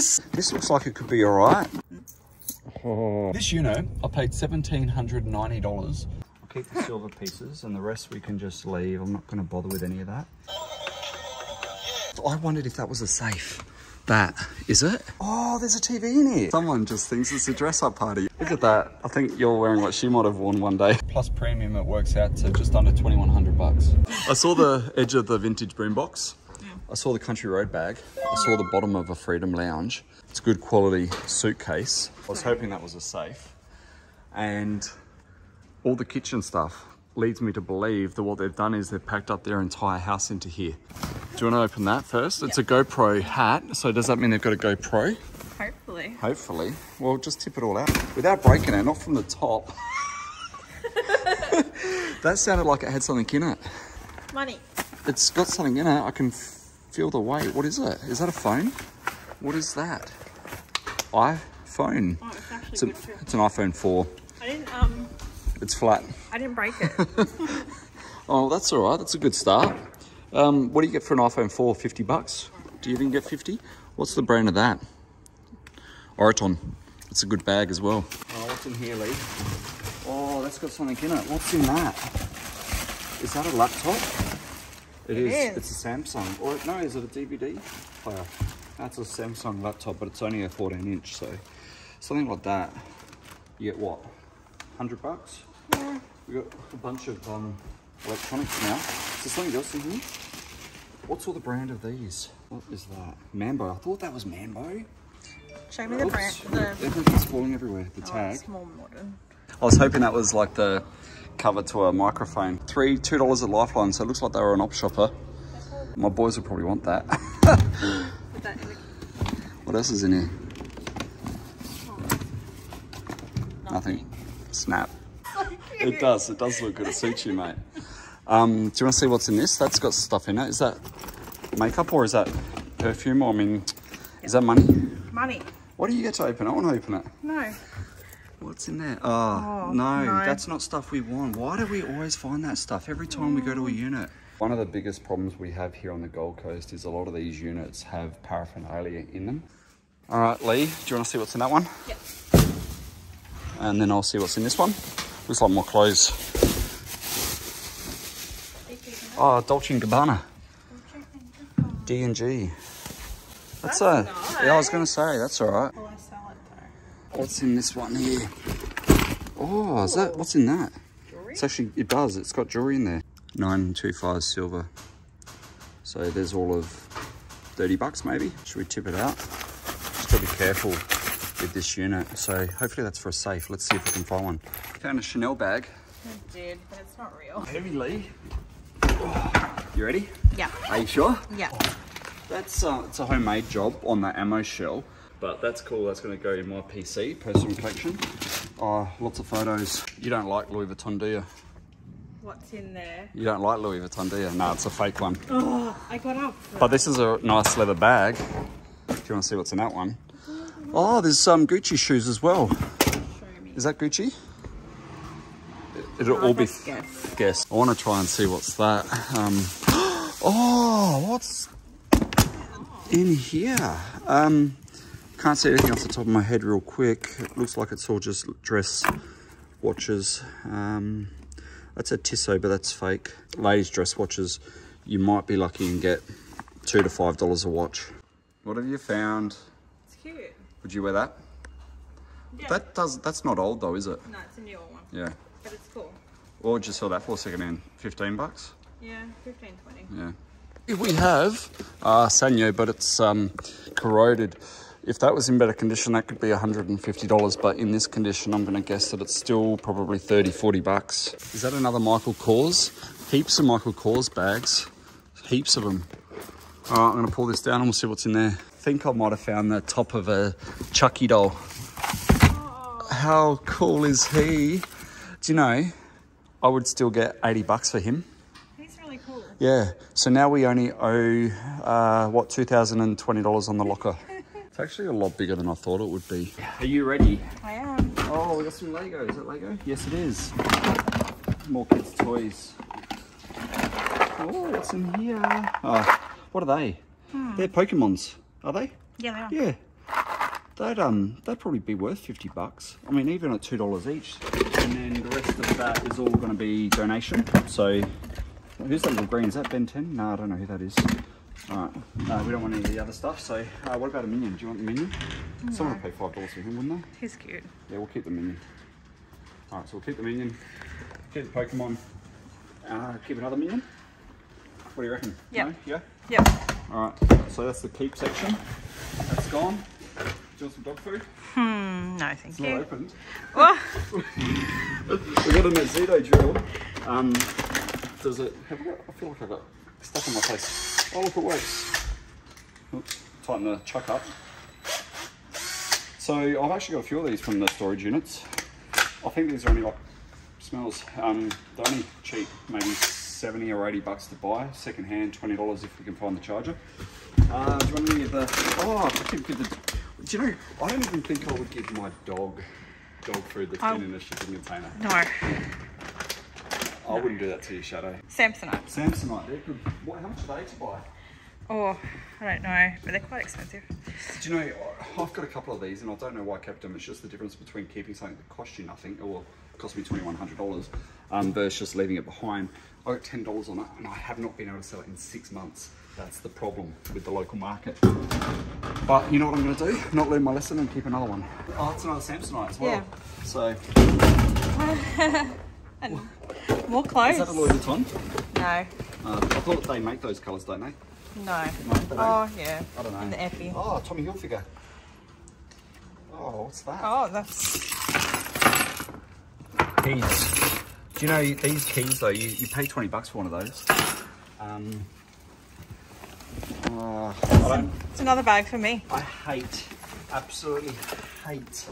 this? This looks like it could be all right. Oh. This Uno, I paid $1,790. I'll keep the silver pieces and the rest we can just leave. I'm not going to bother with any of that. I wondered if that was a safe. That is it. Oh, there's a TV in here. Someone just thinks it's a dress-up party. Look at that. I think you're wearing what she might have worn one day. Plus premium, it works out to just under 2,100 bucks. I saw the edge of the vintage boombox. I saw the country road bag. I saw the bottom of a Freedom Lounge. It's a good quality suitcase. I was hoping that was a safe. And all the kitchen stuff leads me to believe that what they've done is they've packed up their entire house into here. Do you want to open that first? It's a GoPro hat. So does that mean they've got a GoPro? Hopefully. Hopefully. Well, just tip it all out. Without breaking it, not from the top. That sounded like it had something in it. Money. It's got something in it. I can feel the weight. What is it? Is that a phone? What is that? iPhone. Oh, it's actually it's an iPhone 4. I didn't, It's flat. I didn't break it. Oh, that's all right. That's a good start. What do you get for an iPhone 4? 50 bucks? Do you even get 50? What's the brand of that? Oriton. It's a good bag as well. Oh, what's in here, Lee? Oh, that's got something in it. What's in that? Is that a laptop? It is. It's a Samsung. Or no, is it a DVD player? That's a Samsung laptop, but it's only a 14-inch, so something like that. You get what? 100 bucks? Yeah. We got a bunch of electronics now. Is there something else in here? What's all the brand of these? What is that? Mambo. I thought that was Mambo. Show me the brand. Everything's falling everywhere. The tag. Small modern. I was hoping that was like the cover to a microphone. $2 at Lifeline, so it looks like they were an op shopper. My boys would probably want that. Put that in the... What else is in here? Oh. Nothing. Snap. It does look good. It suits you, mate. Do you want to see what's in this? That's got stuff in it. Is that makeup or is that perfume? Or, I mean, is that money? Money. What do you get to open? I want to open it. No. What's in there? Oh, no, that's not stuff we want. Why do we always find that stuff every time we go to a unit? One of the biggest problems we have here on the Gold Coast is a lot of these units have paraphernalia in them. All right, Lee, do you want to see what's in that one? Yep. And then I'll see what's in this one. Looks like more clothes. Oh, Dolce and Gabbana. D&G. That's a... Nice. Yeah, I was going to say, that's all right. Well, I sell it though. What's in this one here? Oh, is that... What's in that? Jewelry? It's actually... It does. It's got jewelry in there. 925 silver. So there's all of 30 bucks maybe. Should we tip it out? Just got to be careful with this unit. So hopefully that's for a safe. Let's see if we can find one. Found a Chanel bag. I did, but it's not real. Heavy, Lee. Oh, you ready? Yeah. Are you sure? Yeah. Oh, that's it's a homemade job on the ammo shell, but that's cool. That's going to go in my PC, personal collection. Oh, lots of photos. You don't like Louis Vuitton, do you? What's in there? You don't like Louis Vuitton, do you? No, it's a fake one. Oh, I got up. But this is a nice leather bag. Do you want to see what's in that one? Oh, there's some Gucci shoes as well. Show me. Is that Gucci? It'll all be guess. I want to try and see what's that. Oh, what's in here? Can't see anything off the top of my head real quick. It looks like it's all just dress watches. That's a Tissot, but that's fake. Ladies dress watches, you might be lucky and get $2 to $5 a watch. What have you found? It's cute. Would you wear that? Yeah. That's not old though, is it? No, it's a newer one. Yeah. But it's cool. What would you sell that for secondhand? 15 bucks? Yeah, 15, 20. Yeah. If we have Sanyo, but it's corroded. If that was in better condition, that could be $150. But in this condition, I'm going to guess that it's still probably 30, 40 bucks. Is that another Michael Kors? Heaps of Michael Kors bags. Heaps of them. All right, I'm going to pull this down and we'll see what's in there. I think I might have found the top of a Chucky doll. Oh. How cool is he? Do you know, I would still get 80 bucks for him. He's really cool. Yeah. So now we only owe, what, $2,020 on the locker. It's actually a lot bigger than I thought it would be. Are you ready? I am. Oh, we got some Lego. Is that Lego? Yes, it is. More kids' toys. Oh, what's in here? Oh, what are they? They're Pokemons. Are they? Yeah, they are. Yeah. That'd probably be worth $50. I mean, even at $2 each, and then the rest of that is all going to be donation. So who's that little green? Is that Ben 10? No, I don't know who that is. Alright, we don't want any of the other stuff, so what about a Minion? Do you want the Minion? No. Someone would pay $5 for him, wouldn't they? He's cute. Yeah, we'll keep the Minion. Alright, so we'll keep the Minion, keep the Pokemon, keep another Minion. What do you reckon? Yep. No? Yeah? Yep. Alright, so that's the keep section. That's gone. Do you want some dog food? No, thank you. It's not opened. What? We got a Mazzito drill. Does it have what? I feel like I got stuck in my face. Oh, look, it works. Oops, tighten the chuck up. So I've actually got a few of these from the storage units. I think these are only like smells. They're only cheap, maybe $70 or $80 to buy. Second hand, $20 if we can find the charger. Do you want any of the... Oh, I could give the... Do you know, I don't even think I would give my dog food that's been in a shipping container. No. No. I wouldn't do that to your shadow. Samsonite. Samsonite. They're good. How much are they to buy? Oh, I don't know, but they're quite expensive. Do you know, I've got a couple of these and I don't know why I kept them. It's just the difference between keeping something that costs you nothing, or cost me $2,100, versus just leaving it behind. I got $10 on it and I have not been able to sell it in 6 months. That's the problem with the local market. But you know what I'm going to do? Not learn my lesson and keep another one. Oh, it's another Samsonite as well. Yeah. So... And more clothes. Is that a Louis Vuitton? No. I thought they make those colours, don't they? No. Oh, yeah. I don't know. In the Effie. Oh, Tommy Hilfiger. Oh, what's that? Oh, that's... Keys. Do you know, these keys, though, you pay $20 for one of those. It's another bag for me. I hate, absolutely hate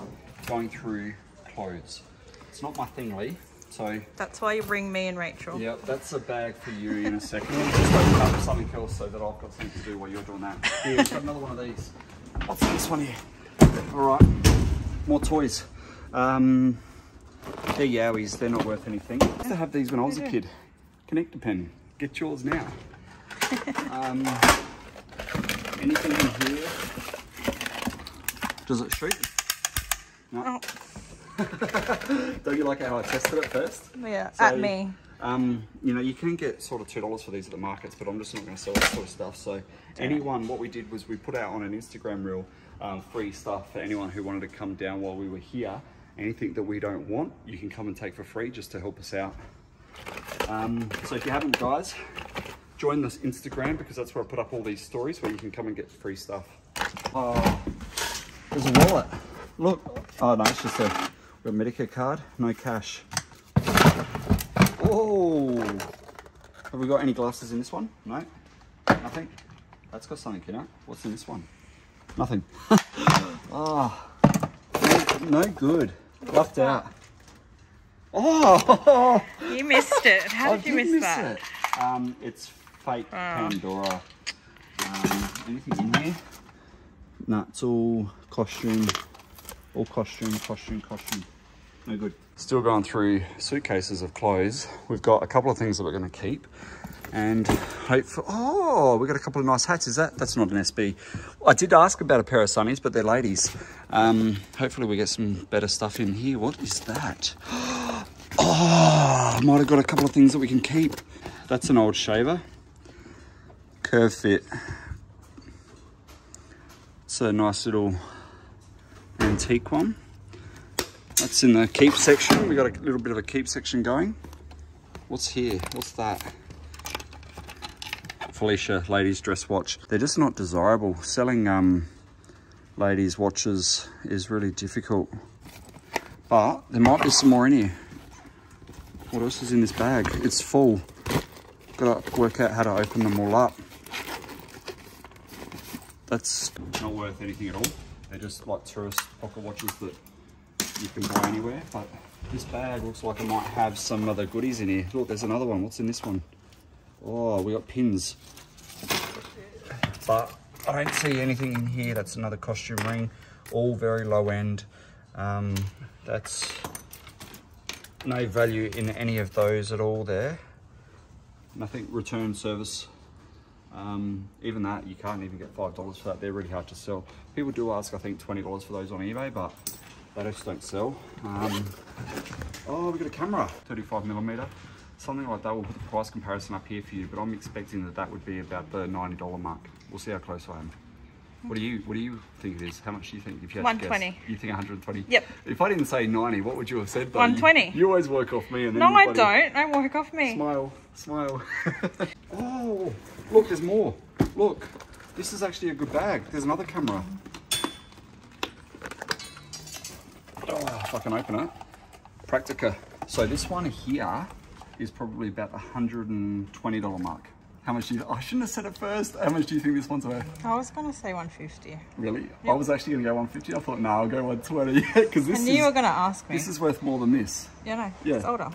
going through clothes. It's not my thing, Lee. So that's why you bring me and Rachel. Yep, that's a bag for you in a second. I'll just open up something else so that I've got something to do while you're doing that. Here, we've got another one of these. What's this one here? Alright, more toys. They're Yowies, they're not worth anything. I used to have these when I was a kid. Connect a pen, get yours now. Anything in here? Does it shoot? No. Oh. Don't you like how I tested it first? Yeah, so, at me. You know, you can get sort of $2 for these at the markets, but I'm just not going to sell that sort of stuff. So anyone, what we did was we put out on an Instagram reel free stuff for anyone who wanted to come down while we were here. Anything that we don't want, you can come and take for free just to help us out. So if you haven't, guys, join this Instagram because that's where I put up all these stories where you can come and get free stuff. Oh, there's a wallet. Look. Oh, no, it's just a... Got a Medicare card, no cash. Oh, have we got any glasses in this one? No, nothing. That's got something in it. What's in this one? Nothing. Ah, oh, no good. Left out. Oh, you missed it. How did you miss that? It. It's fake Pandora. Anything in here? No, it's all costume. All costume. No good. Still going through suitcases of clothes. We've got a couple of things that we're going to keep and hope for... Oh, we've got a couple of nice hats. Is that? That's not an SB. I did ask about a pair of sunnies, but they're ladies. Hopefully we get some better stuff in here. What is that? Oh, I might have got a couple of things that we can keep. That's an old shaver. Curve fit. It's a nice little... antique one. That's in the keep section. We got a little bit of a keep section going. What's here? What's that? Felicia ladies dress watch. They're just not desirable. Selling ladies watches is really difficult, but there might be some more in here. What else is in this bag? It's full. Gotta work out how to open them all up. That's not worth anything at all. They're just like tourist pocket watches that you can buy anywhere. But this bag looks like it might have some other goodies in here. Look, there's another one. What's in this one? Oh, we got pins. But I don't see anything in here. That's another costume ring. All very low end. That's no value in any of those at all there. Nothing return service. Even that, you can't even get $5 for that. They're really hard to sell. People do ask, I think, $20 for those on eBay, but they just don't sell. Oh, we got a camera, 35mm. Something like that. We'll put the price comparison up here for you, but I'm expecting that that would be about the $90 mark. We'll see how close I am. What do you think it is? How much do you think? If you had 120. To guess, you think 120? Yep. If I didn't say 90, what would you have said? Though? 120. You always work off me, and then no, I don't. I work off me. Smile, smile. Oh, look, there's more. Look, this is actually a good bag. There's another camera. Oh, if I can open it. Practica. So this one here is probably about the $120 mark. How much do you, I shouldn't have said it first. How much do you think this one's worth? I was going to say 150. Really? Yep. I was actually going to go 150. I thought, no, I'll go 120. Because this is, you were going to ask me. This is worth more than this. Yeah, no, yeah. It's older.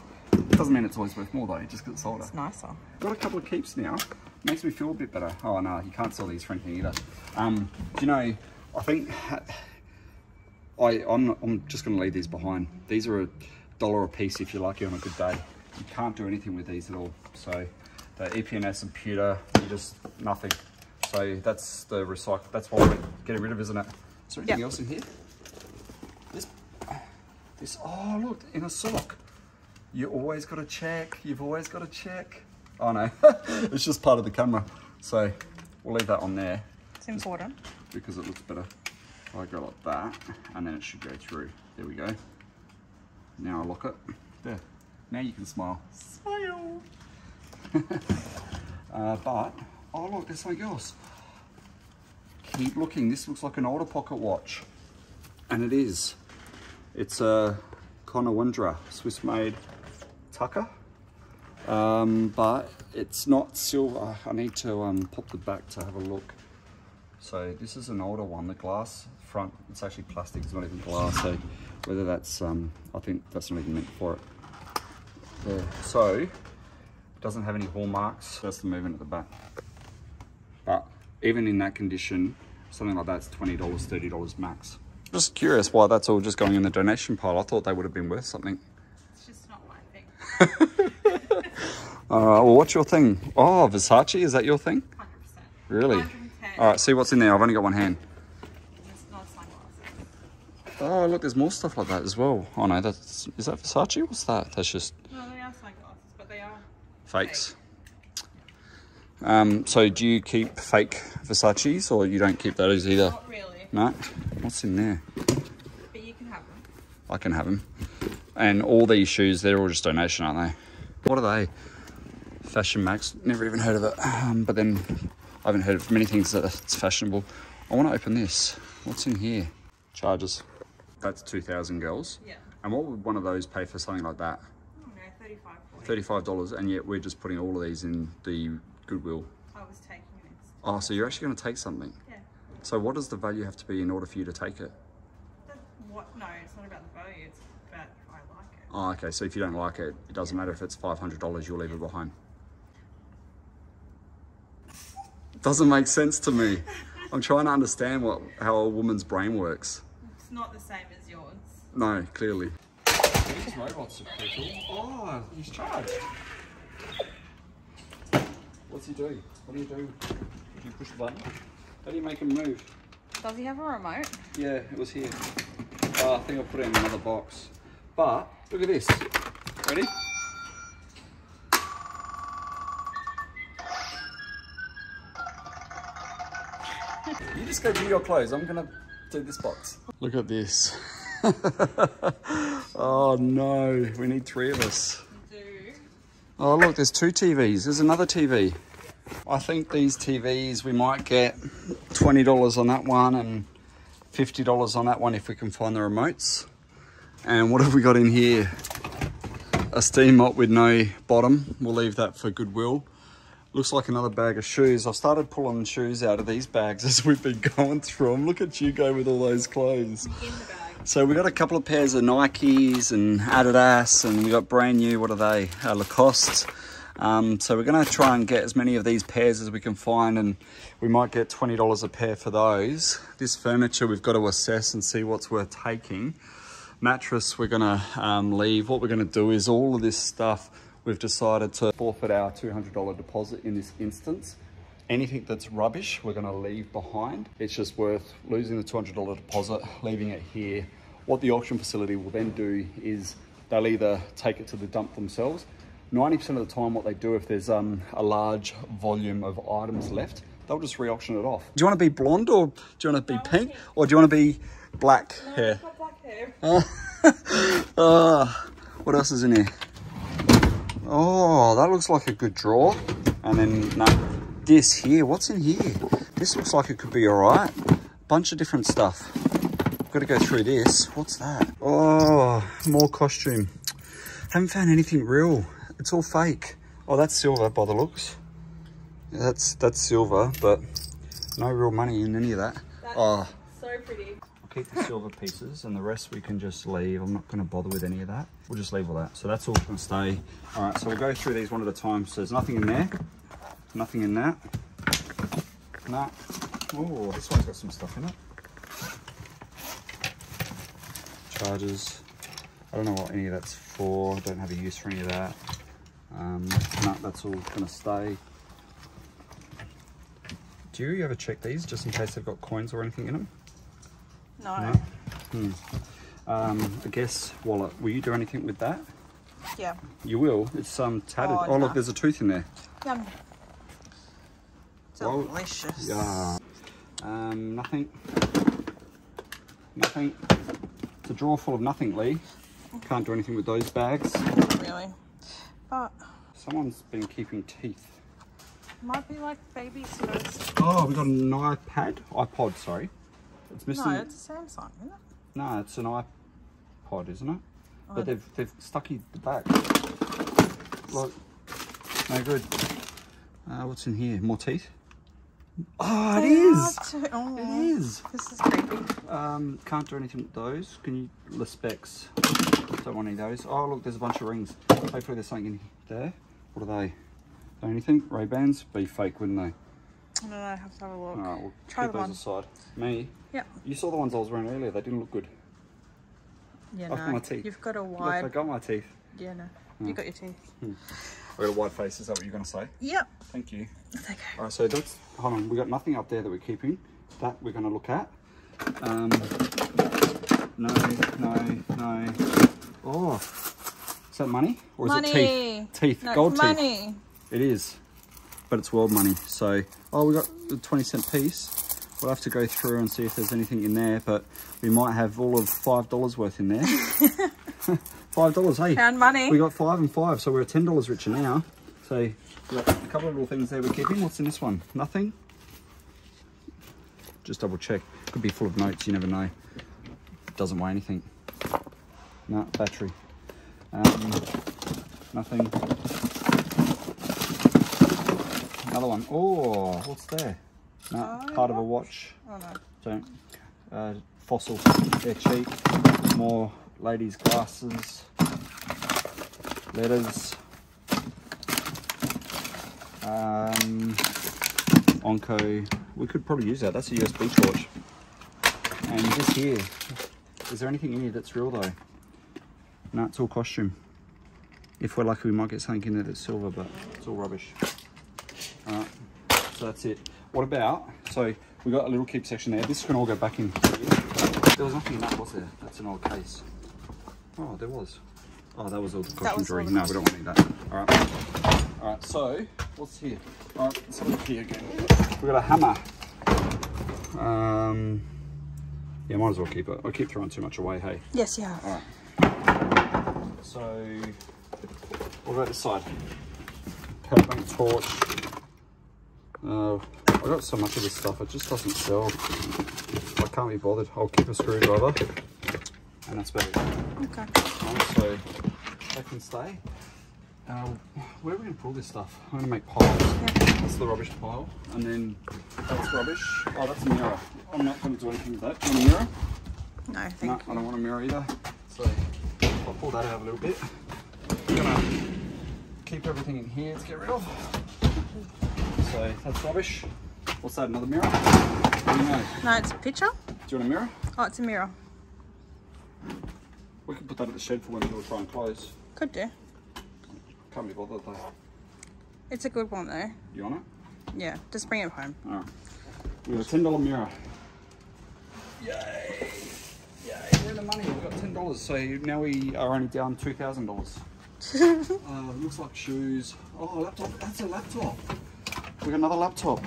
Doesn't mean it's always worth more though, just because it's older. It's nicer. Got a couple of keeps now. Makes me feel a bit better. Oh no, you can't sell these for anything either. Do you know, I think, I'm just going to leave these behind. These are $1 a piece if you're lucky on a good day. You can't do anything with these at all. So the EPNS and pewter, you just nothing. So that's the recycle. That's what we're getting rid of, isn't it? Is there anything else in here? This, oh look, in a sock. You always got to check. You've always got to check. Oh no, it's just part of the camera. So we'll leave that on there. It's important. Because it looks better. If I go like that, and then it should go through. There we go. Now I lock it. There. Now you can smile. Smile! But, oh look, there's something else. Keep looking, this looks like an older pocket watch. And it is. It's a Konawindra, Swiss made Tucker. But it's not silver. I need to pop the back to have a look. So this is an older one, the glass front. It's actually plastic, it's not even glass. So whether that's, I think that's not even meant for it. Yeah. So it doesn't have any hallmarks. That's the movement at the back. But even in that condition, something like that's $20, $30 max. Just curious why that's all just going in the donation pile. I thought they would have been worth something. It's just not my thing. Well, what's your thing? Oh, Versace, is that your thing? 100%. Really? 110. All right, see what's in there. I've only got one hand. Oh, look, there's more stuff like that as well. Oh no, that's, is that Versace? What's that? That's just... No, they are sunglasses, but they are... Fakes. Fake. So do you keep fake Versace's or you don't keep those either? Not really. No? What's in there? But you can have them. I can have them. And all these shoes, they're all just donation, aren't they? What are they? Fashion Max, never even heard of it. But then I haven't heard of many things that it's fashionable. I want to open this. What's in here? Charges. That's 2,000 girls. Yeah. And what would one of those pay for something like that? Oh no, $35. $35, and yet we're just putting all of these in the Goodwill. I was taking it. Oh, so you're actually going to take something? Yeah. So what does the value have to be in order for you to take it? That's what? No, it's not about the value. It's about if I like it. Oh, okay. So if you don't like it, it doesn't matter if it's $500. You'll leave it behind. Doesn't make sense to me. I'm trying to understand how a woman's brain works. Not the same as yours. No, clearly. These robots are pretty cool. Oh, he's charged. What's he do? What do you do? Do you push the button? How do you make him move? Does he have a remote? Yeah, it was here. I think I'll put it in another box. But, look at this. Ready? You just go do your clothes. I'm going to... this box. Look at this. Oh no, we need three of us. Oh look, there's two TVs. There's another TV. I think these TVs we might get $20 on that one and $50 on that one if we can find the remotes. And what have we got in here? A steam mop with no bottom. We'll leave that for Goodwill. Looks like another bag of shoes. I've started pulling shoes out of these bags as we've been going through them. Look at you go with all those clothes. In the bag. So we got a couple of pairs of Nikes and Adidas, and we got brand new, what are they? Lacoste. So we're gonna try and get as many of these pairs as we can find, and we might get $20 a pair for those. This furniture we've got to assess and see what's worth taking. Mattress we're gonna leave. What we're gonna do is all of this stuff, we've decided to forfeit our $200 deposit in this instance Anything that's rubbish, we're gonna leave behind. It's just worth losing the $200 deposit, leaving it here. What the auction facility will then do is they'll either take it to the dump themselves. 90% of the time what they do, if there's a large volume of items left, they'll just re-auction it off. Do you want to be blonde, or do you want to be pink, or do you want to be black hair? No, black hair. What else is in here? Oh, that looks like a good draw. And then no, this here, what's in here? This looks like it could be all right. Bunch of different stuff. Got to go through this. What's that? Oh, more costume. Haven't found anything real. It's all fake. Oh, that's silver by the looks. Yeah, that's silver, but no real money in any of that. That's so pretty. I'll keep the silver pieces and the rest we can just leave. I'm not going to bother with any of that. We'll just leave all that. So that's all going to stay. All right, so we'll go through these one at a time. So there's nothing in there. Nothing in that. Nah. Oh, this one's got some stuff in it. Chargers. I don't know what any of that's for. I don't have a use for any of that. No, that's all going to stay. Do you ever check these just in case they've got coins or anything in them? No. No? Hmm. I guess wallet. Will you do anything with that? Yeah. You will? It's tattered. Oh, look, there's a tooth in there. Yum. Delicious. Yeah. Nothing. Nothing. It's a drawer full of nothing, Lee. Okay. Can't do anything with those bags. Not really. But someone's been keeping teeth. Might be like baby toys. Oh, we got an iPod, sorry. It's missing. No, it's a Samsung, isn't it? No, it's an iPod, isn't it? Oh, but they've stuckied the back. Look, no good. What's in here? More teeth? Oh, it is. Oh, it is. This is creepy. Can't do anything with those. Can you? The specs. Don't want any of those. Oh, look, there's a bunch of rings. Hopefully there's something in there. What are they? Anything? Ray-Bans? Be fake, wouldn't they? I don't know. I have to have a look. All right, we'll try those aside. Me? Yeah. You saw the ones I was wearing earlier. They didn't look good. Yeah, I've got my teeth. You've got a wide. Look, I got my teeth. Yeah, no. Oh. You got your teeth. Hmm. I got a wide face. Is that what you're going to say? Yep. Thank you. That's okay. All right, so that's. Hold on. We got nothing up there that we're keeping. That we're going to look at. No. Oh, is that money or money. Is it teeth? Teeth. No, gold money. Teeth. It is, but it's world money. So, oh, we got the 20-cent piece. We'll have to go through and see if there's anything in there, but we might have all of $5 worth in there. $5, hey. Found money. We got 5 and 5, so we're $10 richer now. So, we got a couple of little things there we're keeping. What's in this one? Nothing? Just double check. Could be full of notes, you never know. It doesn't weigh anything. No, battery. Nothing. Another one. Oh, what's there? No, part of a watch. Oh, no. Don't. Fossil. They're cheap. More ladies' glasses. Letters. Onco. We could probably use that. That's a USB torch. And this here. Is there anything in here that's real, though? No, it's all costume. If we're lucky, we might get something in there that's silver, but it's all rubbish. Alright, so that's it. What about, so we got a little keep section there. This can all go back in here. There was nothing in that, was there? That's an old case. Oh, there was. Oh, that was all the costume drawing. No, we don't want to need that. Alright. Alright, so what's here? Alright, let's have a look here again. We've got a hammer. Yeah, might as well keep it. I keep throwing too much away, hey? Yes, yeah. Alright. So what about this side? Power bank, torch. I got so much of this stuff, it just doesn't sell. I can't be bothered. I'll keep a screwdriver, and that's about it. Okay. So that can stay. Where are we going to put all this stuff? I'm going to make piles. Yeah. That's the rubbish pile, and then that's rubbish. Oh, that's a mirror. I'm not going to do anything with that. You want a mirror? No, I think. No, I don't want a mirror either. So I'll pull that out a little bit. I'm going to keep everything in here to get rid of. So that's rubbish. What's that, another mirror? What do you know? No, it's a picture. Do you want a mirror? Oh, it's a mirror. We could put that at the shed for when we try and close. Could do. Can't be bothered though. It's a good one though. You want it? Yeah, just bring it home. All right. We got a $10 mirror. Yay! Yay, we're in the money. We've got $10, so now we are only down $2,000. Looks like shoes. Oh, laptop. That's a laptop. We got another laptop.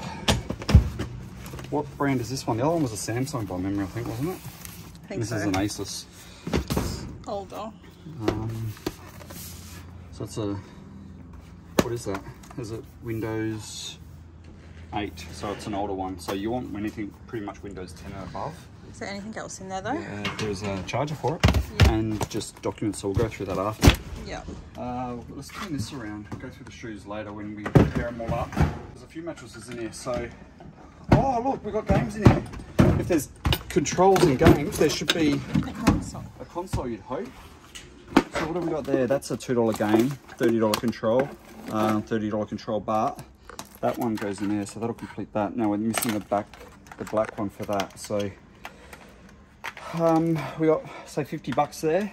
What brand is this one? The other one was a Samsung by memory, I think, wasn't it? I think this so. Is an Asus. It's older. So it's a... What is that? Is it Windows 8? So it's an older one. So you want anything pretty much Windows 10 and above. Is there anything else in there though? Yeah, there's a charger for it, yeah, and just documents, so we'll go through that after. Yeah. Let's turn this around, go through the shoes later when we pair them all up. There's a few mattresses in here, so... Oh look, we've got games in here. If there's controls in games, there should be... A console. A console, you'd hope. So what have we got there? That's a $2 game, $30 control, $30 control bar. That one goes in there, so that'll complete that. Now we're missing the back, the black one for that, so... we got, say, $50 there,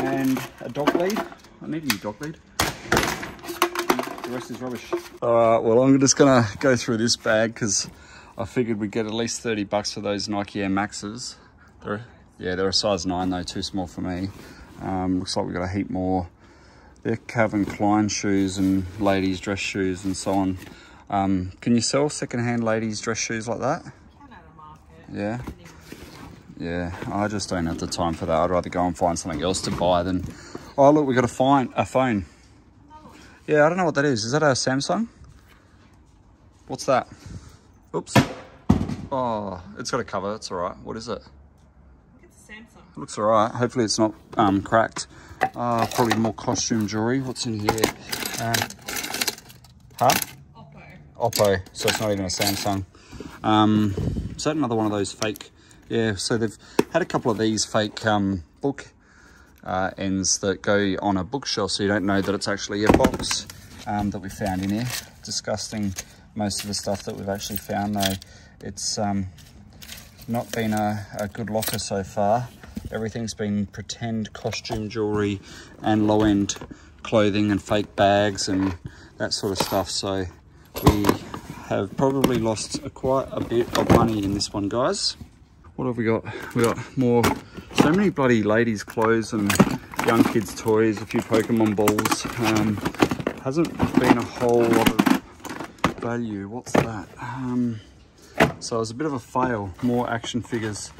and a dog lead. I need a new dog lead. The rest is rubbish. Alright, well, I'm just going to go through this bag because I figured we'd get at least $30 for those Nike Air Maxes. They're a size 9 though, too small for me. Looks like we've got a heap more. They're Calvin Klein shoes and ladies' dress shoes and so on. Can you sell second-hand ladies' dress shoes like that? Yeah. Yeah, I just don't have the time for that. I'd rather go and find something else to buy than... Oh, look, we got a phone. Yeah, I don't know what that is. Is that a Samsung? What's that? Oops. Oh, it's got a cover. It's all right. What is it? It's a Samsung. It looks all right. Hopefully it's not cracked. Probably more costume jewelry. What's in here? Oppo. Oppo. So it's not even a Samsung. Is that another one of those fake... Yeah, so they've had a couple of these fake book ends that go on a bookshelf, so you don't know that it's actually a box that we found in here. Disgusting, most of the stuff that we've actually found, though. It's not been a good locker so far. Everything's been pretend costume jewellery and low-end clothing and fake bags and that sort of stuff, so we have probably lost quite a bit of money in this one, guys. What have we got? We got more, so many bloody ladies' clothes and young kids' toys, a few Pokemon balls. Hasn't been a whole lot of value. What's that? So it was a bit of a fail. More action figures,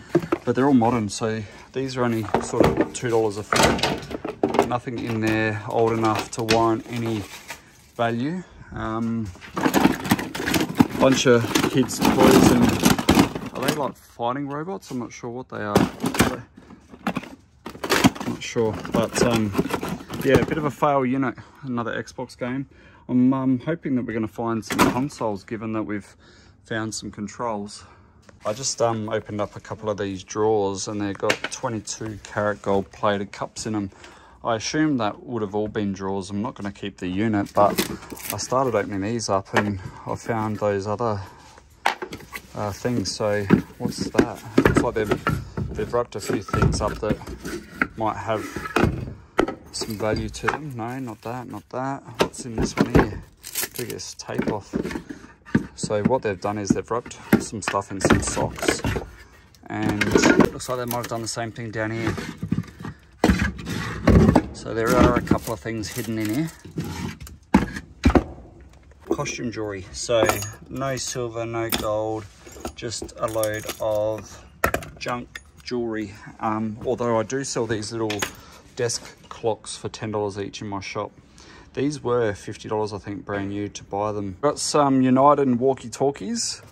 but they're all modern, so these are only sort of $2 a foot. Nothing in there old enough to warrant any value. Bunch of kids' toys and... Are they like fighting robots? I'm not sure what they are. Not sure, but yeah, a bit of a fail unit. Another Xbox game. I'm hoping that we're going to find some consoles, given that we've found some controls. I just opened up a couple of these drawers, and they've got 22 karat gold plated cups in them. I assume that would have all been drawers. I'm not going to keep the unit, but I started opening these up, and I found those other things. So what's that? Looks like they've wrapped a few things up that might have some value to them. No, not that, not that. What's in this one here? Biggest tape off. So what they've done is they've wrapped some stuff in some socks, and it looks like they might have done the same thing down here. So there are a couple of things hidden in here. Costume jewelry. So no silver, no gold, just a load of junk jewelry. Although I do sell these little desk clocks for $10 each in my shop. These were $50, I think, brand new to buy them. Got some United walkie-talkies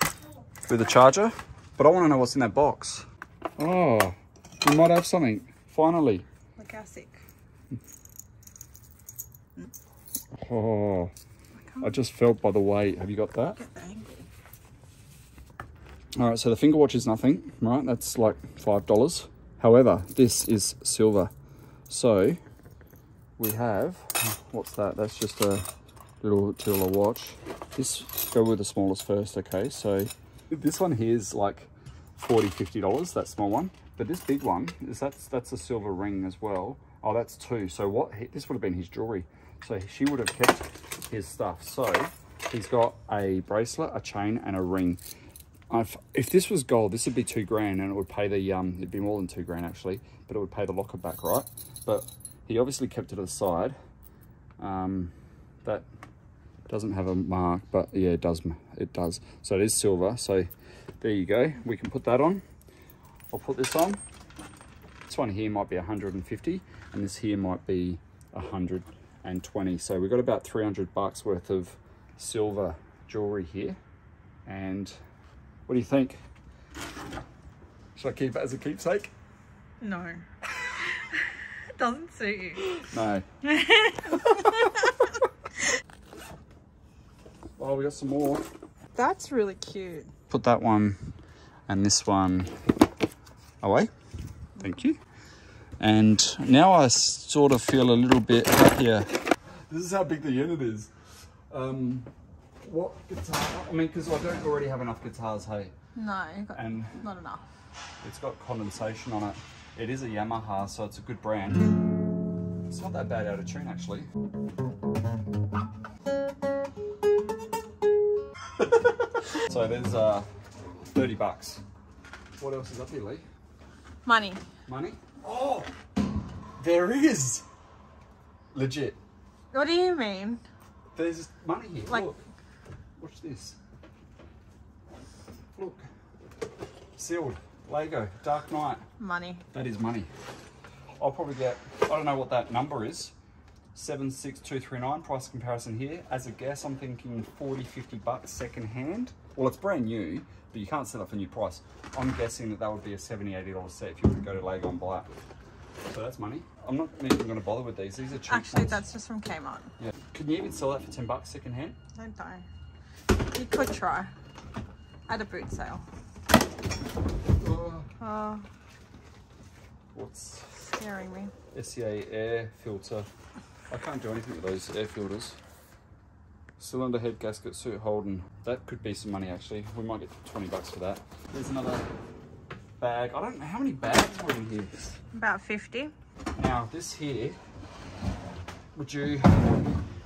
with a charger, but I want to know what's in that box. Oh, we might have something, finally. Like ASIC. Oh, I just felt by the weight. Have you got that? Get the angle. All right, so the finger watch is nothing, right? That's like $5. However, this is silver. So we have, what's that? That's just a little $2 watch. This, go with the smallest first, okay? So this one here is like $40, $50, that small one. But this big one, that's a silver ring as well. Oh, that's two. So what? This would have been his jewelry. So she would have kept his stuff. So He's got a bracelet, a chain, and a ring. If this was gold, this would be $2,000, and it would pay the it'd be more than $2,000 actually, but it would pay the locker back, right? But he obviously kept it aside. That doesn't have a mark, but yeah, it does. It does. So it is silver. So there you go. We can put that on. I'll put this on. This one here might be 150, and this here might be 120. So we've got about $300 worth of silver jewelry here. And what do you think? Should I keep it as a keepsake? No. It doesn't suit you. No. Oh, we got some more. That's really cute. Put that one and this one away. Thank you. And now I sort of feel a little bit happier. This is how big the unit is. What guitar? I mean, because I don't already have enough guitars, hey? No, you've got not enough. It's got condensation on it. It is a Yamaha, so it's a good brand. It's not that bad out of tune, actually. So there's $30. What else is up here, Lee? Money. Money? Oh, there is. Legit. What do you mean? There's money here. Like, look. Watch this. Look. Sealed. Lego. Dark Knight. Money. That is money. I'll probably get, I don't know what that number is. 76239. Price comparison here. As a guess, I'm thinking $40, $50 second hand. Well, it's brand new, but you can't set up a new price. I'm guessing that would be a $70, $80 set if you were to go to Lego and buy it. So that's money. I'm not even going to bother with these. These are cheap. Actually, ones. That's just from Kmart. Yeah. Could you even sell that for $10 second hand? Don't die. You could try at a boot sale. What's scaring me? SCA air filter. I can't do anything with those air filters. Cylinder head gasket suit Holden. That could be some money actually. We might get $20 for that. There's another bag. I don't know how many bags were in here. About 50. Now this here, would you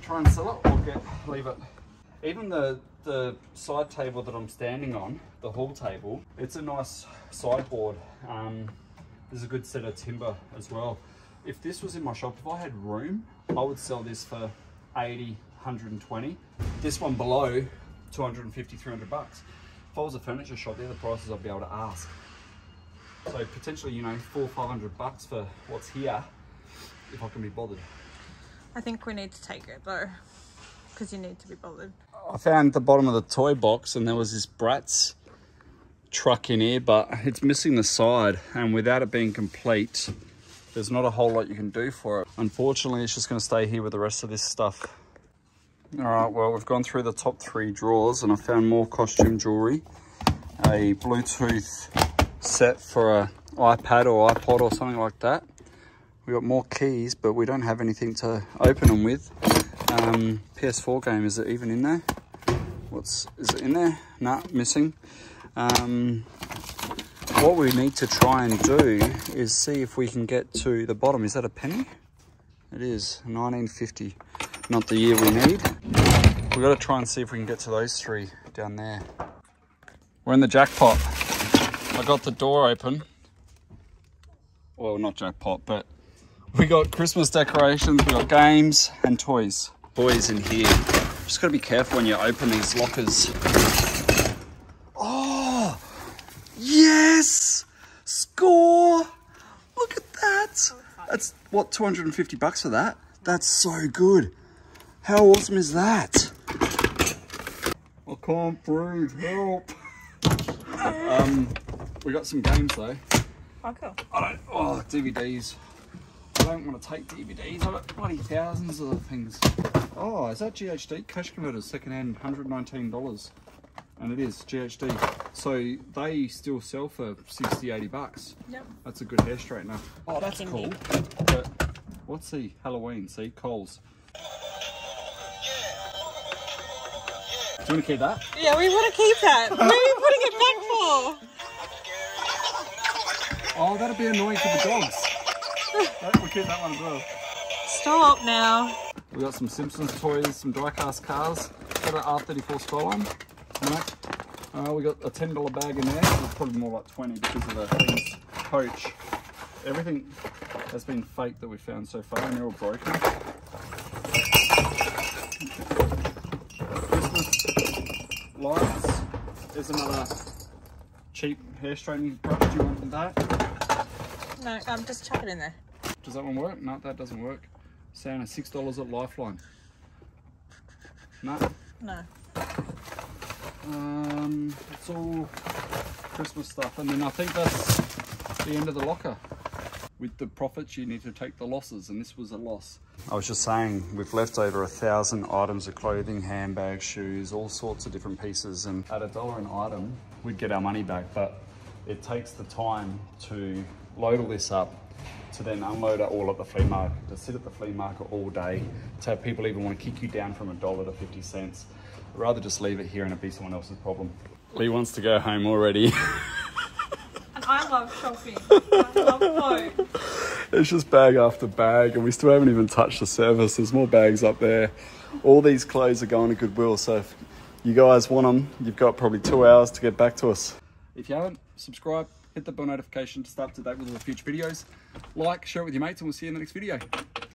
try and sell it or leave it? Even the side table that I'm standing on, the hall table, it's a nice sideboard. There's a good set of timber as well. If this was in my shop, if I had room, I would sell this for 80, 120. This one below, 250, $300. If I was a furniture shop, they're the prices I'd be able to ask. So potentially, you know, $400 or $500 for what's here, if I can be bothered. I think we need to take it though, because you need to be bothered. I found the bottom of the toy box and there was this Bratz truck in here, but it's missing the side, and without it being complete, there's not a whole lot you can do for it. Unfortunately, it's just gonna stay here with the rest of this stuff. All right, well, we've gone through the top three drawers and I found more costume jewelry, a Bluetooth set for a iPad or iPod or something like that. We got more keys, but we don't have anything to open them with. PS4 game, is it even in there? Is it in there? Nah, missing. What we need to try and do is see if we can get to the bottom. Is that a penny? It is, 1950. Not the year we need. We've got to try and see if we can get to those three down there. We're in the jackpot. I got the door open. Well, not jackpot, but we got Christmas decorations, we got games and toys. Toys in here. Just gotta be careful when you open these lockers. Oh, yes! Score! Look at that! That's, what, $250 for that? That's so good. How awesome is that? I can't breathe, help! We got some games though. Oh, cool. Oh, DVDs. I don't want to take DVDs. I've got bloody thousands of things. Oh, is that GHD? Cash converters, second hand, $119. And it is GHD. So they still sell for 60, $80. Yep. That's a good hair straightener. Oh, that's cool. But what's the Halloween? See, Coles. Do you want to keep that? Yeah, we want to keep that. What are you putting it back for? Oh, that'd be annoying for the dogs. We'll keep that one as well. Stop now. We got some Simpsons toys, some die-cast cars. got an R34 Skyline. We got a $10 bag in there. It's probably more like 20 because of the things. Coach. Everything has been fake that we found so far, and they're all broken. Christmas lights. There's another cheap hair straightening brush. Do you want that? No, just chuck it in there. Does that one work? No, that doesn't work. Sound at $6 at Lifeline. No? No. It's all Christmas stuff, and then I think that's the end of the locker. With the profits, you need to take the losses, and this was a loss. I was just saying, we've left over 1,000 items of clothing, handbags, shoes, all sorts of different pieces, and at $1 an item, we'd get our money back, but it takes the time to load all this up, to then unload it all at the flea market, to sit at the flea market all day, to have people even want to kick you down from $1 to 50 cents. I'd rather just leave it here and it'd be someone else's problem. Lee wants to go home already. And I love shopping. I love clothes. It's just bag after bag, and we still haven't even touched the surface. There's more bags up there. All these clothes are going to Goodwill, so if you guys want them, you've got probably 2 hours to get back to us. If you haven't, subscribe. Hit the bell notification to stay up to date with all the future videos. Like, share it with your mates, and we'll see you in the next video.